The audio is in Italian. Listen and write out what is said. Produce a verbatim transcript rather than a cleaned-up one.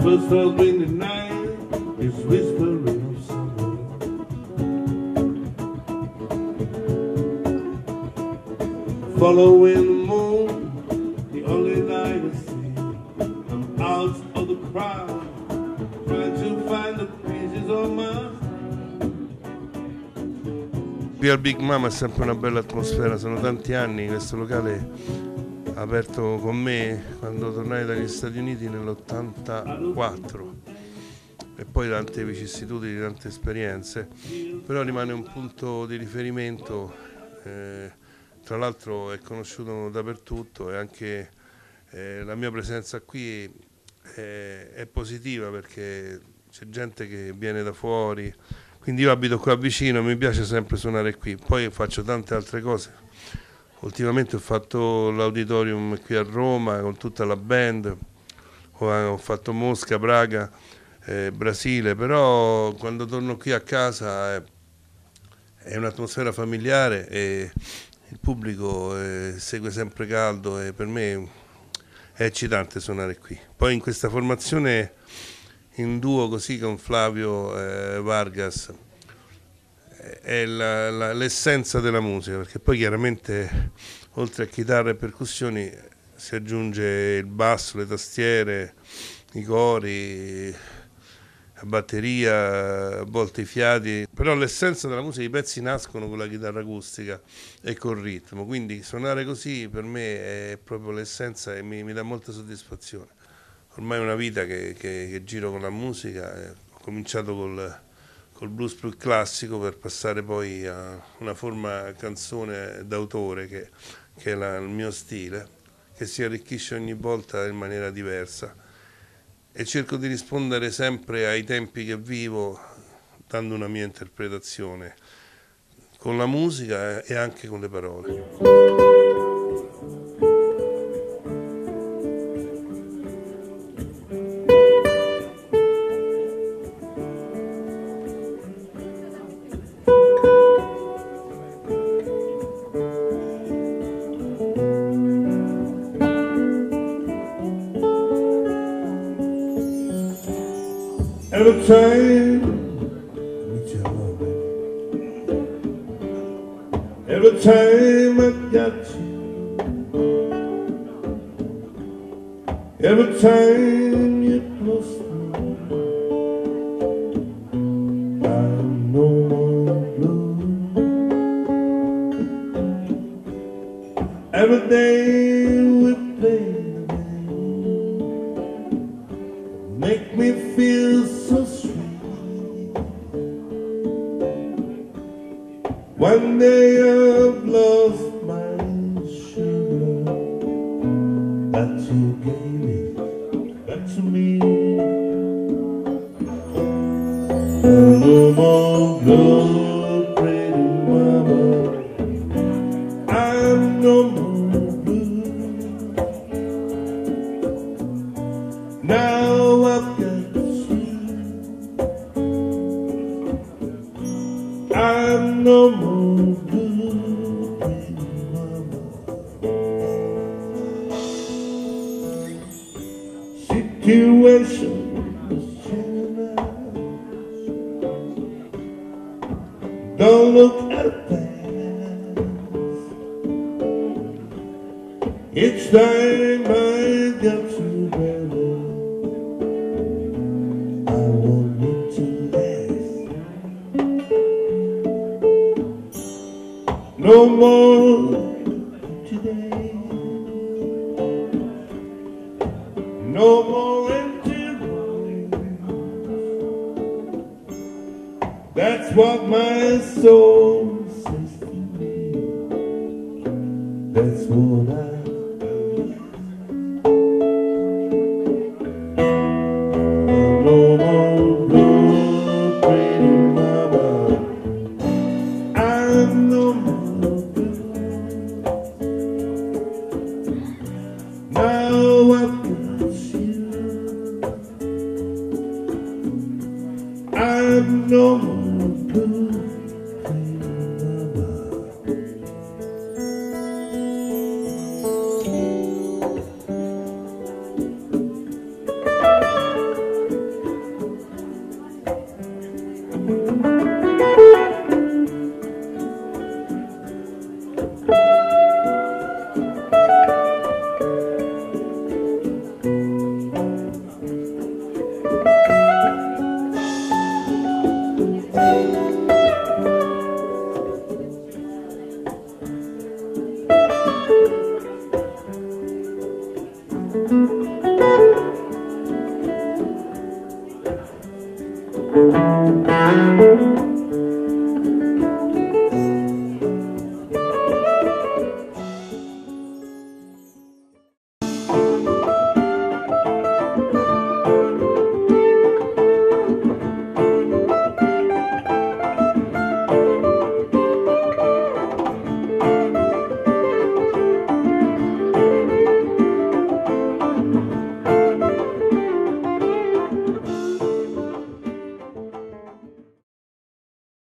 First love in the night is whispering of sorrow. Following the moon, the only light I see. I'm out of the crowd, trying to find the pieces of my. Qui al Big Mama è sempre una bella atmosfera, sono tanti anni questo locale. Aperto con me quando tornai dagli Stati Uniti nell'ottantaquattro e poi tante vicissitudini, tante esperienze, però rimane un punto di riferimento, eh, tra l'altro è conosciuto dappertutto e anche eh, la mia presenza qui è, è positiva perché c'è gente che viene da fuori, quindi io abito qua vicino, mi piace sempre suonare qui, poi faccio tante altre cose. Ultimamente ho fatto l'auditorium qui a Roma con tutta la band, ho fatto Mosca, Praga, eh, Brasile, però quando torno qui a casa è, è un'atmosfera familiare e il pubblico eh, segue sempre caldo e per me è eccitante suonare qui. Poi in questa formazione in duo così con Flavio eh, Vargas, è l'essenza della musica, perché poi chiaramente oltre a chitarra e percussioni si aggiunge il basso, le tastiere, i cori, la batteria, a volte i fiati, però l'essenza della musica, i pezzi nascono con la chitarra acustica e col ritmo, quindi suonare così per me è proprio l'essenza e mi, mi dà molta soddisfazione. Ormai è una vita che, che, che giro con la musica, ho cominciato col col blues più classico per passare poi a una forma canzone d'autore che, che è la, il mio stile, che si arricchisce ogni volta in maniera diversa e cerco di rispondere sempre ai tempi che vivo dando una mia interpretazione con la musica e anche con le parole. Every time with your love, every time I got you, every time you're close to me, I'm no more blue. Every day we play the game, make me feel so sweet. One day I've lost my sugar that you gave it back to me. No more blue, pretty mama. I'm no more blue. Now I've I'm no more blue, pretty mama. Situation is changing. Don't look at the past. Each time I get to better, I want you to. No more today, no more empty rooms. That's what my soul says to me. That's what I believe. No more blue, pretty mama. I'm no more. I'm no more blue, pretty mama.